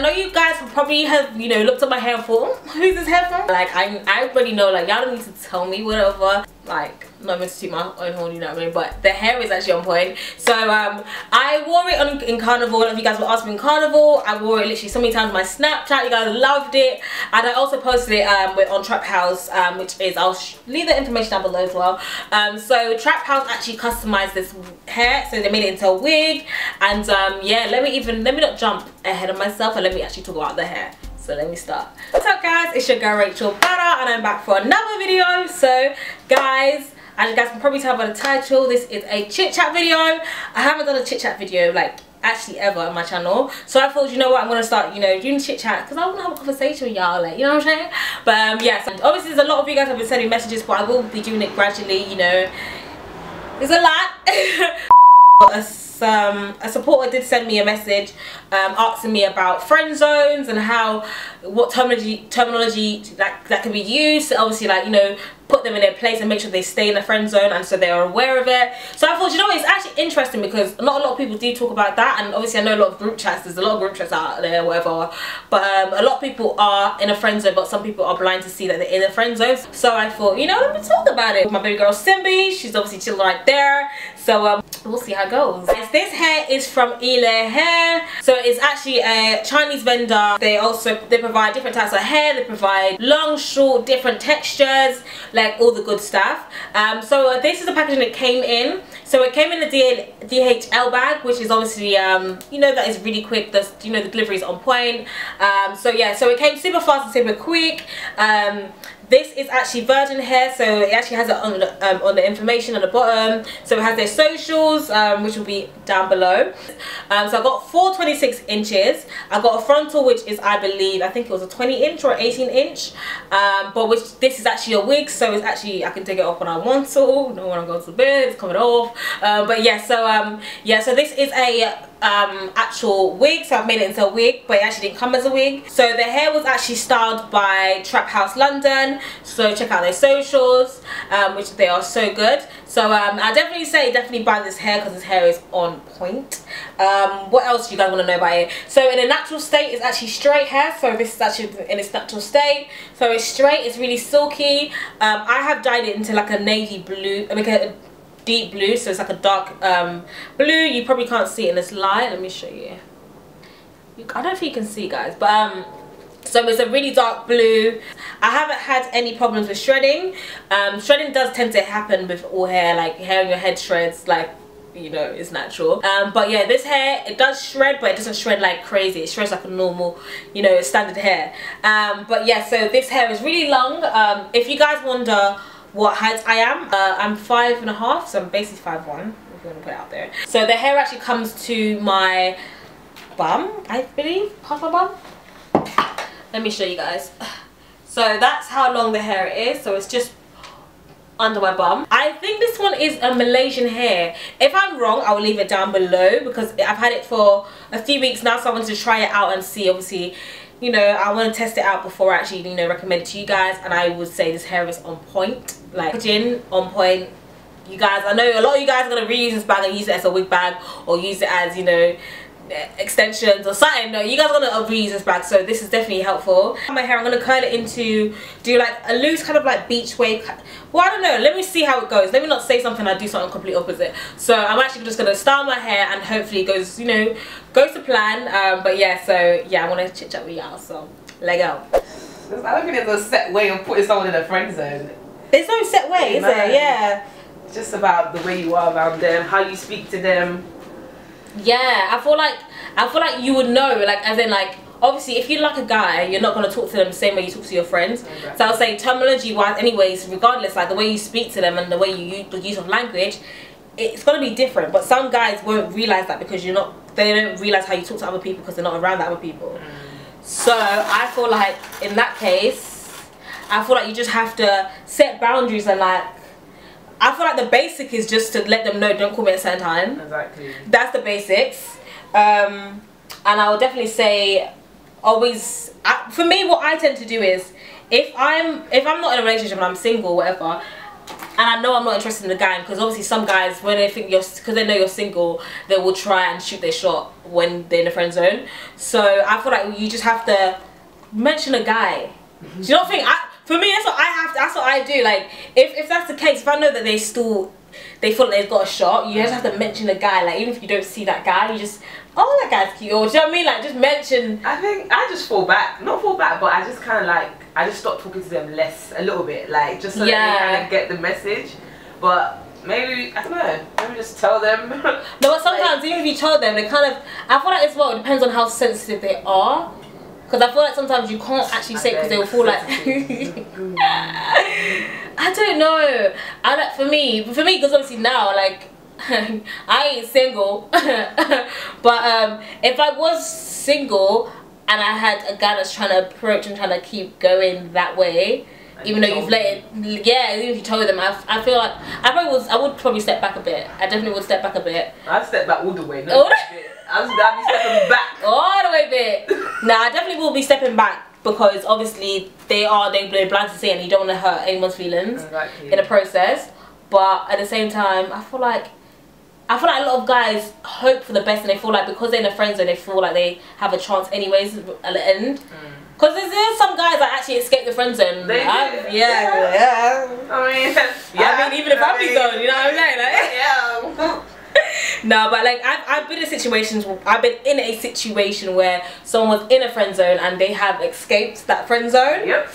I know you guys would probably have, you know, looked at my hair and thought, who's this hair from? Like, I already know, like, y'all don't need to tell me whatever. Like, I'm not meant to toot my own horn, you know what I mean? But the hair is actually on point. So, I wore it in Carnival. If you guys were asking, Carnival, I wore it literally so many times on my Snapchat. You guys loved it. And I also posted it on Trap House, which is, I'll leave the information down below as well. So, Trap House actually customized this hair. So, they made it into a wig. And, yeah, let me not jump ahead of myself, and let me actually talk about the hair. So let me start. What's up guys, it's your girl Rachel Bada, and I'm back for another video. So guys, as you guys can probably tell by the title, this is a chit chat video. I haven't done a chit chat video like actually ever on my channel, so I thought, you know what, I'm gonna start, you know, doing chit chat because I want to have a conversation with y'all, like, you know what I'm saying? But yeah, so obviously there's a lot of you guys have been sending messages, but I will be doing it gradually, you know. There's a lot. A supporter did send me a message asking me about friend zones and what terminology that can be used to obviously, like, you know, put them in their place and make sure they stay in the friend zone, and so they are aware of it. So I thought, you know what, it's actually interesting because not a lot of people do talk about that, and obviously I know a lot of group chats, there's a lot of group chats out there, whatever, but a lot of people are in a friend zone, but some people are blind to see that they're in a friend zone. So I thought, you know, let me talk about it. My baby girl Simbi, she's obviously chilling right there, so we'll see how it goes. This hair is from Eullair hair, so it's actually a Chinese vendor. They provide different types of hair. They provide long, short, different textures, like all the good stuff. So this is the packaging it came in. So it came in a DHL bag, which is obviously you know, that is really quick. You know, the delivery is on point. So yeah, so it came super fast and super quick. This is actually virgin hair, so it actually has it on the information on the bottom. So it has their socials, which will be down below. So I got 426 inches. I got a frontal, which is, I think it was a 20 inch or 18 inch. But which this is actually a wig, so it's actually, I can take it off when I want to. Not when I go to bed, it's coming off. But yeah, so this is a actual wig, so I've made it into a wig, but it actually didn't come as a wig. So the hair was actually styled by Trap House London, so check out their socials, which they are so good. So I definitely say definitely buy this hair because this hair is on point. What else do you guys want to know about it? So in a natural state, it's actually straight hair, so this is actually in its natural state, so it's straight, it's really silky. I have dyed it into like a navy blue, like a deep blue, so it's like a dark blue. You probably can't see it in this light. Let me show you. I don't think you can see, guys, but so it's a really dark blue. I haven't had any problems with shredding. Shredding does tend to happen with all hair, like hair on your head shreds, like, you know, it's natural. But yeah, this hair, it does shred, but it doesn't shred like crazy. It shreds like a normal, you know, standard hair. But yeah, so this hair is really long. If you guys wonder what height I am, I'm 5.5, so I'm basically 5'1", if you want to put it out there. So the hair actually comes to my bum, I believe, half my bum. Let me show you guys. So that's how long the hair is, so it's just under my bum. I think this one is a Malaysian hair. If I'm wrong, I will leave it down below, because I've had it for a few weeks now, so I wanted to try it out and see, obviously, you know, I want to test it out before I actually, you know, recommend it to you guys. And I would say this hair is on point, like packaging on point. You guys, I know a lot of you guys are going to reuse this bag and use it as a wig bag, or use it as, you know, extensions or something. No, you guys are going to reuse this bag, so this is definitely helpful. My hair, I'm going to curl it into, do like a loose kind of like beach wave. Well, I don't know, let me see how it goes. Let me not say something, I do something completely opposite. So I'm actually just going to style my hair and hopefully it goes, you know, goes to plan. But yeah, so yeah, I want to chit chat with y'all, so let go. I don't think there's a set way of putting someone in a friend zone. There's no set way, is there? Yeah, it's just about the way you are around them, how you speak to them. Yeah, I feel like you would know, like, as in, like, obviously if you like a guy, you're not going to talk to them the same way you talk to your friends. Okay. So I'll say terminology wise anyways, regardless, like the way you speak to them and the way you use the use of language, it's going to be different. But some guys won't realize that because you're not, they don't realize how you talk to other people because they're not around other people. So I feel like in that case, I feel like you just have to set boundaries, and like, I feel like the basic is just to let them know, don't call me at a certain time. Exactly. That's the basics. And I would definitely say always, for me, what I tend to do is, if I'm not in a relationship and I'm single, whatever, And I know I'm not interested in the gang, because obviously some guys, when they think you're, because they know you're single, they will try and shoot their shot when they're in the friend zone. So I feel like you just have to mention a guy. Do you not think? For me, that's what I have to, that's what I do. Like, if that's the case, if I know that they still, they feel like they've got a shot, you just have to mention a guy. Like, even if you don't see that guy, you just, oh, that guy's cute. Or, do you know what I mean? Like, just mention. I think I just fall back. Not fall back, but I just kind of like, I just stopped talking to them less, a little bit. Like, just so that they kind of get the message. But maybe, I don't know, maybe just tell them. No, but sometimes, like, even if you tell them, they kind of, I feel like as well, it depends on how sensitive they are. Because I feel like sometimes you can't actually say, because they will feel like, I don't know. I like, for me, because obviously now, like, I ain't single, but if I was single and I had a guy that's trying to approach and trying to keep going that way, and even though you've let it, yeah, even if you told them, I feel like I would probably step back a bit. I definitely would step back a bit. I'd step back all the way. No, I'd be stepping back all the way a bit. Nah, I definitely will be stepping back, because obviously they're blind to see, and you don't want to hurt anyone's feelings in the process. But at the same time, I feel like a lot of guys hope for the best, and they feel like because they're in a friend zone, they feel like they have a chance anyways at the end. Because there's some guys that actually escape the friend zone. They do. Yeah. I mean, even the family zone, you know what I'm saying? Like, yeah. No, but like I've been in a situation where someone was in a friend zone and they have escaped that friend zone. Yep.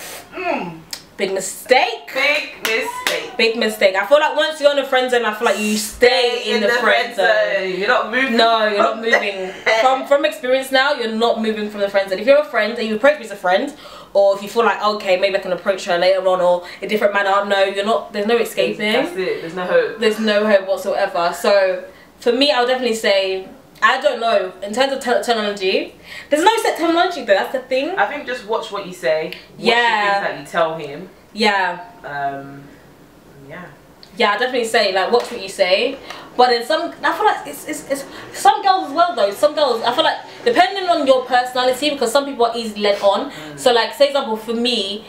Big mistake. Big mistake. I feel like once you're in a friend zone, I feel like you stay in the friend zone. You're not moving. No, you're not moving. From experience now, you're not moving from the friend zone. If you're a friend and you approach me as a friend, or if you feel like, okay, maybe I can approach her later on or in a different manner, no, you're not, there's no escaping. That's it, there's no hope. There's no hope whatsoever. So for me, I would definitely say, I don't know, in terms of terminology, there's no set terminology though, that's the thing. I think just watch what you say, watch the things that you tell him. Yeah. Yeah, I definitely say, like, watch what you say. But in some, I feel like it's some girls as well though. Some girls, I feel like, depending on your personality, because some people are easily led on. So like, say example, for me,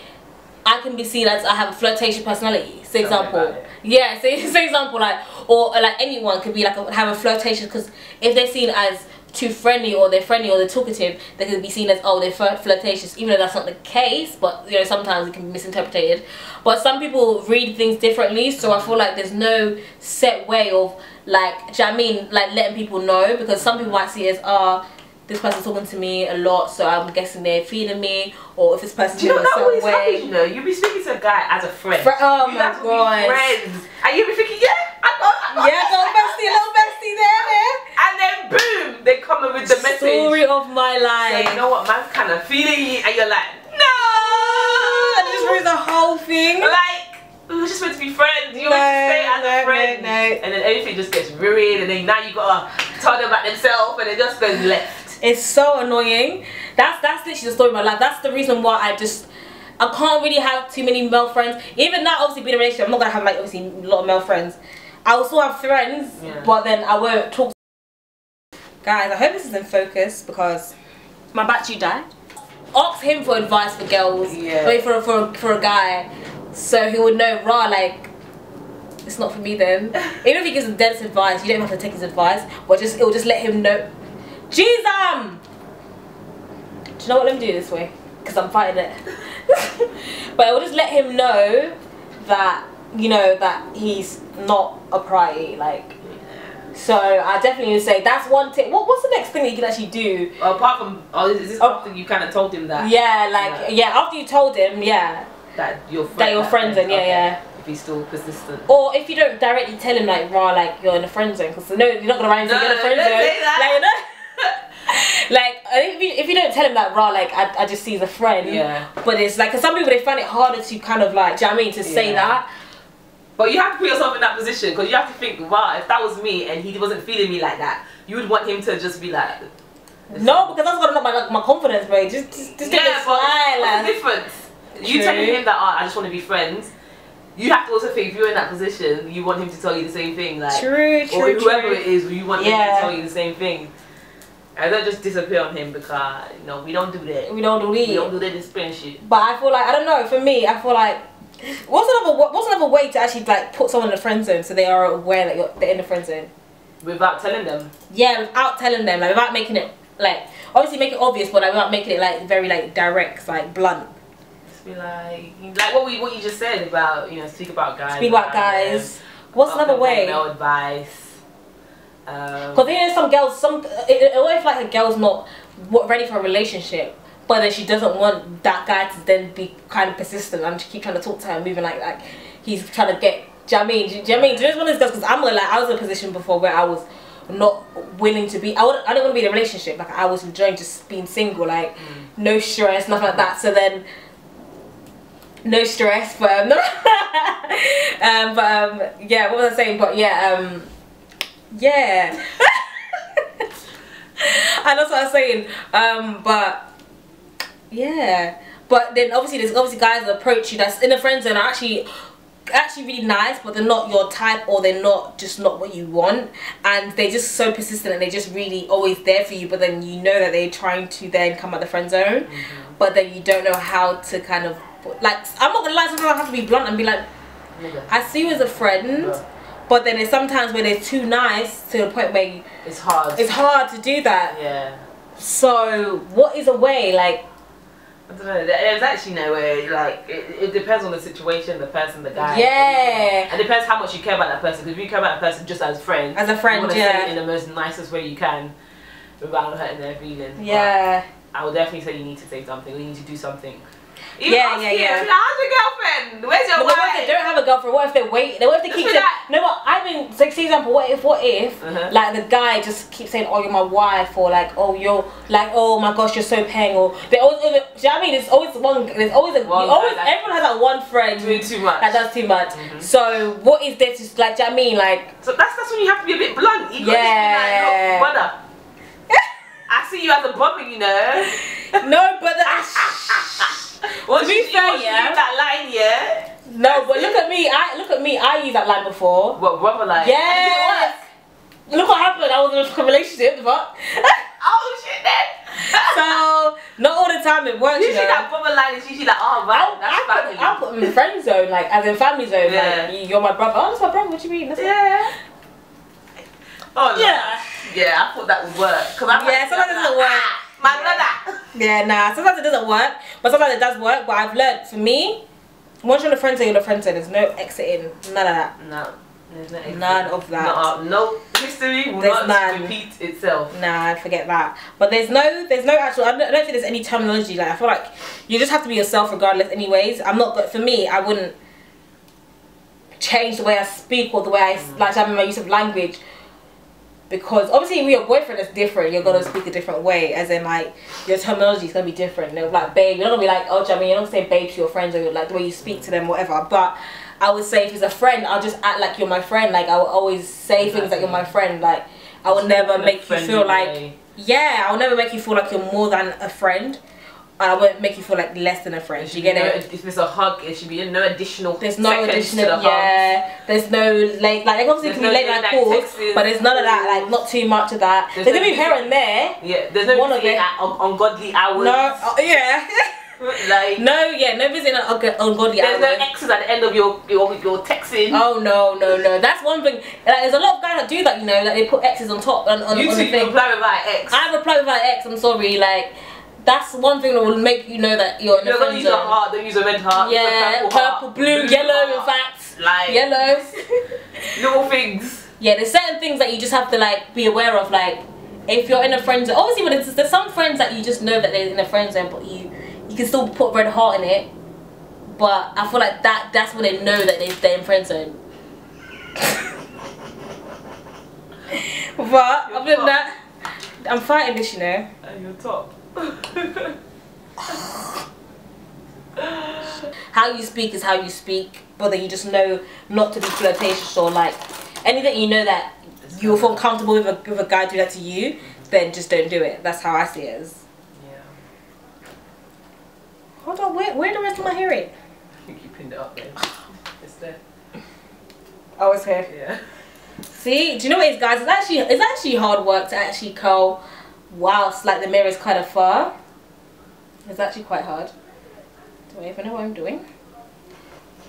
I can be seen as I have a flirtatious personality. Say example. Yeah, say example, like, or like anyone could be like have a flirtation, because if they're seen as too friendly or they're talkative, they could be seen as, oh, they're flirtatious, even though that's not the case. But you know, sometimes it can be misinterpreted. But some people read things differently, so I feel like there's no set way of, like, do you know what I mean, like, letting people know, because some people might see it as, ah, this person's talking to me a lot, so I'm guessing they're feeling me, or if this person's in a certain way. You know, you'll be speaking to a guy as a friend. Oh my god, friends, and you'll be thinking, yeah, I got yeah, little bestie there, and then boom, they come up with the message. Story of my life. So you know what, man's kind of feeling you, and you're like, no, and it just ruins the whole thing. Like, we were just meant to be friends. You always stay as a friend, and then everything just gets ruined, and then now you gotta tell them about themselves, and it just goes left. It's so annoying. That's literally the story of my life. That's the reason why I can't really have too many male friends. Even now, obviously being in a relationship, I'm not gonna have, like, obviously a lot of male friends. I will still have friends, but then I won't talk to guys. I hope this is in focus because my battery died. Ask him for advice for girls, wait for a guy, so he would know, rah, like, it's not for me then. Even if he gives the deadest advice, you don't have to take his advice, but just, it'll just let him know. Jesus! Do you know what? Let me do it this way, because I'm fighting it. But I will just let him know that, you know, that he's not a priority. Like, so I definitely would say that's one tip. What's the next thing that you can actually do? Apart from, is this after you kind of told him that? Yeah, like, yeah, after you told him, that you're friends, yeah. Be still persistent, or if you don't directly tell him, like, rah, like, you're in a friend zone, because you're not gonna randomly get a friend zone. Say that. Like, if you don't tell him, like, rah, like, I just see as a friend, but it's like, because some people, they find it harder to kind of, like, do you know what I mean, to say that. But you have to put yourself in that position, because you have to think, wow, if that was me and he wasn't feeling me like that, you would want him to just be like, no, because that's gonna knock my confidence, bro. Just yeah, but it's different. You telling him that, oh, I just want to be friends. You have to also think, if you're in that position, you want him to tell you the same thing, like, or whoever it is, you want him to tell you the same thing. I don't just disappear on him, because, you know, we don't do that. We don't do that in this friendship. But I feel like, I don't know, for me, I feel like What's another way to actually like put someone in a friend zone so they are aware that they're in a friend zone? Without telling them. Yeah, without telling them, like without making it like obviously make it obvious, but like, without making it like very like direct, like blunt. Just be like what you just said about, you know, speak about guys. Speak about guys. What's another way? No advice. Because then some girls, what if like a girl's not ready for a relationship, but then she doesn't want that guy to then be kind of persistent and keep trying to talk to her, moving like he's trying to get. Do you know what I mean? Do you know what I mean? Because I'm like, I was in a position before where I was not willing to be. I didn't want to be in a relationship. Like I was enjoying just being single, like no stress, nothing like that. So then, no stress, but yeah. What was I saying? But yeah, yeah. And that's what I was saying. But yeah, but then obviously there's obviously guys that approach you that's in a friend zone are actually really nice, but they're not your type, or they're not just not what you want, and they're just so persistent and they're just really always there for you, but then you know that they're trying to then come out the friend zone, but then you don't know how to kind of like, I'm not gonna lie, sometimes I have to be blunt and be like, I see you as a friend, but then there's sometimes where they're too nice to the point where you, it's hard to do that. Yeah, so what is a way? Like, I don't know, there's actually no way. Like it depends on the situation, the person, the guy. Yeah, it depends how much you care about that person, because if you care about that person just as friends, you want to say it in the most nicest way you can without hurting their feelings. Yeah, but I would definitely say you need to say something, or you need to do something. Yeah. Like, how's your girlfriend? Where's your wife? What if they don't have a girlfriend? What if they wait? What if they keep saying, no, what I mean, like, for example, what if like the guy just keeps saying, oh, you're my wife, or like, oh, you're like, oh my gosh, you're so peng, or they always, do you know what I mean? Everyone has that one friend doing too much. That does too much. So what is there to, like, do you know what I mean? Like, so that's when you have to be a bit blunt. You yeah, got to be like, brother, I see you as a brother, you know. No, brother. Well, to be fair, yeah. Use that line, yeah. No, but look at me. I used that line before. What brother line? Yeah. Look what happened. I was in a relationship, but oh shit, then. So not all the time it works. Usually that brother line is usually like, oh man, that's family. I put them in friend zone, like as in family zone. Yeah. Like, you're my brother. Oh, that's my brother. What do you mean? That's yeah. Oh no. Yeah. Yeah, I thought that would work. Cause I'm yeah, like, sometimes it doesn't work. My brother. Yeah, nah, sometimes it doesn't work, but sometimes it does work. But I've learned, for me, once you're on the friend zone, you're on the friend zone. There's no exiting, none of that. No, there's no exiting. None of that. No, history will not repeat itself. Nah, forget that. But there's no actual, I don't think there's any terminology. Like, I feel like you just have to be yourself regardless anyways. But for me, I wouldn't change the way I speak or the way like, I mean, my use of language. Because obviously with your boyfriend is different, you're gonna speak a different way, as in like your terminology is gonna be different. They're like, babe, you're not gonna be like, oh, do you know what I mean? You're not gonna say babe to your friends, or like the way you speak to them, whatever. But I would say if it's a friend, I'll just act like you're my friend. Like I will always say things like you're my friend. Like I will never make you feel like, yeah, I will never make you feel like you're more than a friend. I won't make you feel like less than a friend. You get it? If it's a hug, it should be no additional. There's no additional. Yeah. There's no like obviously it can be late night calls, but there's none of that. Like not too much of that. There's gonna be here and there. Yeah. There's no visiting at ungodly hours. No. Yeah. Like no visiting at ungodly hours. There's no X's at the end of your texting. Oh no. That's one thing. Like there's a lot of guys that do that. You know, like they put X's on top on the thing. You reply with my X. I reply with my X. I'm sorry. Like. That's one thing that will make you know that you're in a friend zone. Don't use a heart, don't use a red heart. Yeah, purple, blue, yellow, in fact. Like, yellow. Little things. Yeah, there's certain things that you just have to like be aware of. Like, if you're in a friend zone, obviously when it's, there's some friends that you just know that they're in a friend zone, but you can still put red heart in it. But I feel like that's when they know that they're in friend zone. But other than that, I'm fighting this, you know. And you're top. How you speak is how you speak, whether you just know not to be flirtatious or like anything, you know that you'll feel comfortable with a guy do that to you, then just don't do it. That's how I see it as. Yeah. Hold on, where the rest of my hair is? I think you pinned it up there. It's there. Oh, it's here. Yeah. See, do you know what it is, guys? It's actually hard work to actually curl whilst like the mirror is kind of far. It's actually quite hard. Do I even know what I'm doing?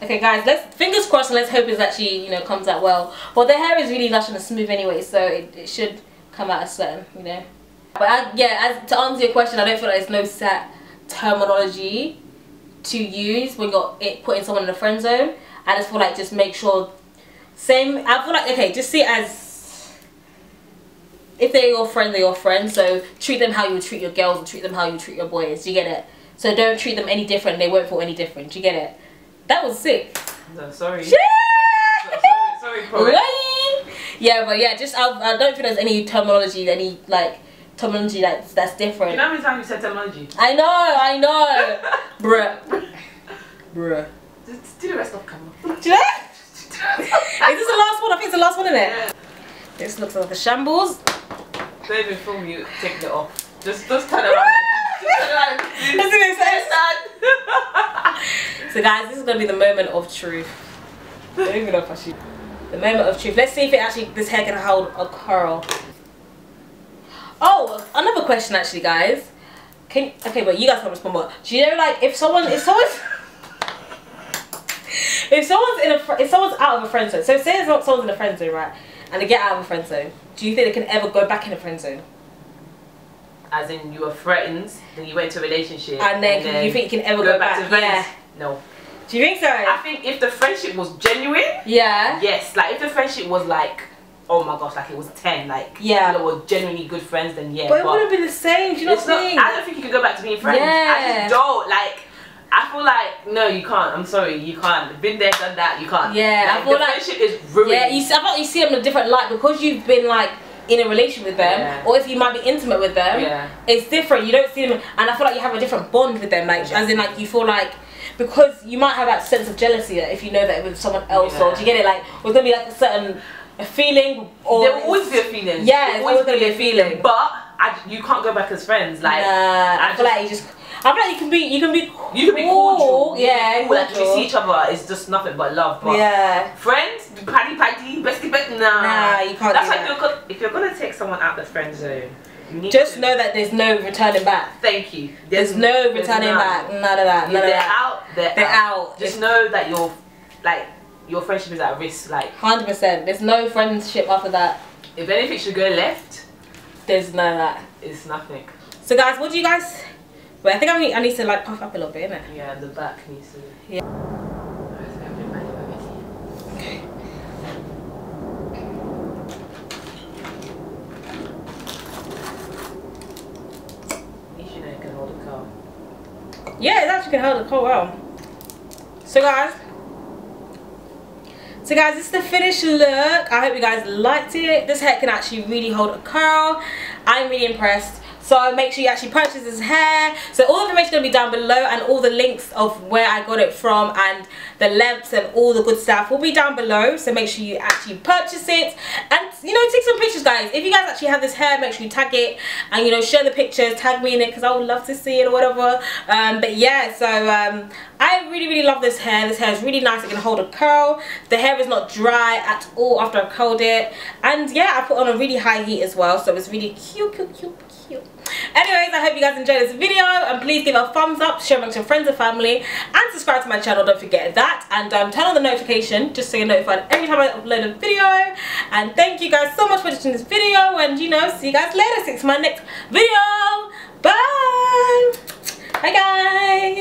Okay guys, let's fingers crossed and let's hope it actually, you know, comes out well. But the hair is really lush and smooth anyway, so it should come out a certain, you know. But yeah, to answer your question, I don't feel like there's no set terminology to use when you're putting someone in a friend zone. I just feel like just make sure same. I feel like, okay, just see it as if they're your friend, they're your friend. So treat them how you would treat your girls, and treat them how you would treat your boys. Do you get it? So don't treat them any different. They won't feel any different. Do you get it? That was sick. No, sorry. Yeah. Sorry. Yeah, but yeah, just I don't feel there's any terminology, any like terminology that's different. You know how many times you said terminology? I know. Bruh. Just do the rest of camera. Do you know? Is this the last one? I think it's the last one, isn't it? Yeah. This looks like a shambles. Don't even film you taking it off. Just turn around. Doesn't make sense. So guys, this is gonna be the moment of truth. Don't even know if I should. The moment of truth. Let's see if it actually, this hair can hold a curl. Oh, another question actually, guys. Okay, but you guys can respond. But do you know, like, if someone's out of a friend zone, so say it's not someone's in a friend zone, right? And they get out of a friend zone, do you think they can ever go back in a friend zone? As in, you were friends, then you went to a relationship, and then you think you can ever go back to friends? Yeah. No. Do you think so? I think if the friendship was genuine, yeah. Yes, like if the friendship was like, oh my gosh, like it was 10, like yeah, they were genuinely good friends, then yeah. But it wouldn't be the same. Do you know what I mean? I don't think you can go back to being friends. Yeah. I just don't like. I feel like, no, you can't. I'm sorry, you can't. Been there, done that, you can't. Yeah, like, I feel the friendship is ruined. Yeah, I feel like you see them in a different light because you've been like in a relation with them, yeah, or if you might be intimate with them, yeah, it's different. You don't see them, and I feel like you have a different bond with them, like, yeah, as in, like, you feel like, because you might have that sense of jealousy if you know that it was someone else, yeah, or do you get it? Like, there's gonna be like a certain feeling, or there will always be a feeling. Yeah, there's always gonna be a feeling, but you can't go back as friends. Like, I feel like you just. I feel like you can be cordial. Yeah, cordial. Like, you see each other, it's just nothing but love. But yeah, friends, paddy, bestie, nah, you can't. That's like that. If you're gonna take someone out the friend zone, you need just to know that there's no returning back. Tck you. There's no returning back. None of that. None of that. They're out. Just know that you're like your friendship is at risk. Like 100%. There's no friendship after that. If anything should go left, there's none of that. It's nothing. So guys, what do you guys? But I think I need to like puff up a little bit, innit? Yeah, the back needs to. Yeah. Okay. At least you know it can hold a curl. Yeah, it actually can hold a curl well. So guys, this is the finished look. I hope you guys liked it. This hair can actually really hold a curl. I'm really impressed. So make sure you actually purchase this hair. So all the information is going to be down below, and all the links of where I got it from and the lengths and all the good stuff will be down below. So make sure you actually purchase it, and you know, take some pictures, guys. If you guys actually have this hair, make sure you tag it and, you know, share the pictures, tag me in it because I would love to see it or whatever. But yeah, so I really love this hair. This hair is really nice. It can hold a curl. The hair is not dry at all after I've curled it. And yeah, I put on a really high heat as well, so it's really cute. Anyways, I hope you guys enjoyed this video, and please give a thumbs up, share amongst your friends and family, and subscribe to my channel, don't forget that, and turn on the notification just so you're notified every time I upload a video. And thank you guys so much for watching this video, and you know, see you guys later. See you to my next video. Bye guys.